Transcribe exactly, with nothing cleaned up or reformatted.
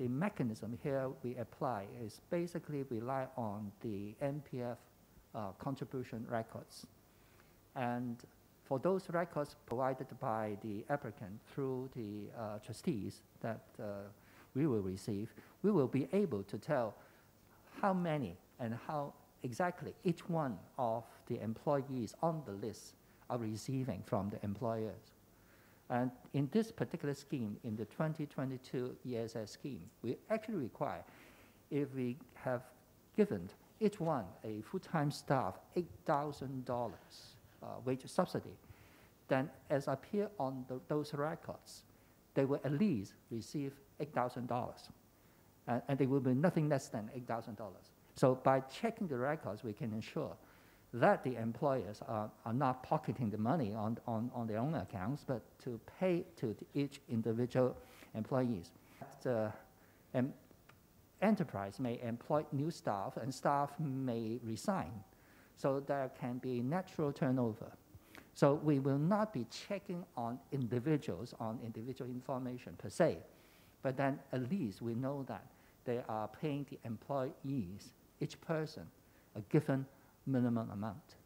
the mechanism here we apply is basically rely on the N P F uh, contribution records. And for those records provided by the applicant through the uh, trustees that uh, we will receive, we will be able to tell how many and how exactly each one of the employees on the list are receiving from the employers. And in this particular scheme, in the twenty twenty-two E S S scheme, we actually require if we have given each one a full-time staff eight thousand dollars uh, wage subsidy, then as appear on the, those records, they will at least receive eight thousand dollars. And, and they will be nothing less than eight thousand dollars. So by checking the records, we can ensure that the employers are, are not pocketing the money on, on, on their own accounts, but to pay to each individual employees. The um, enterprise may employ new staff and staff may resign. So there can be natural turnover. So we will not be checking on individuals, on individual information per se, but then at least we know that they are paying the employees, each person, a given minimum amount.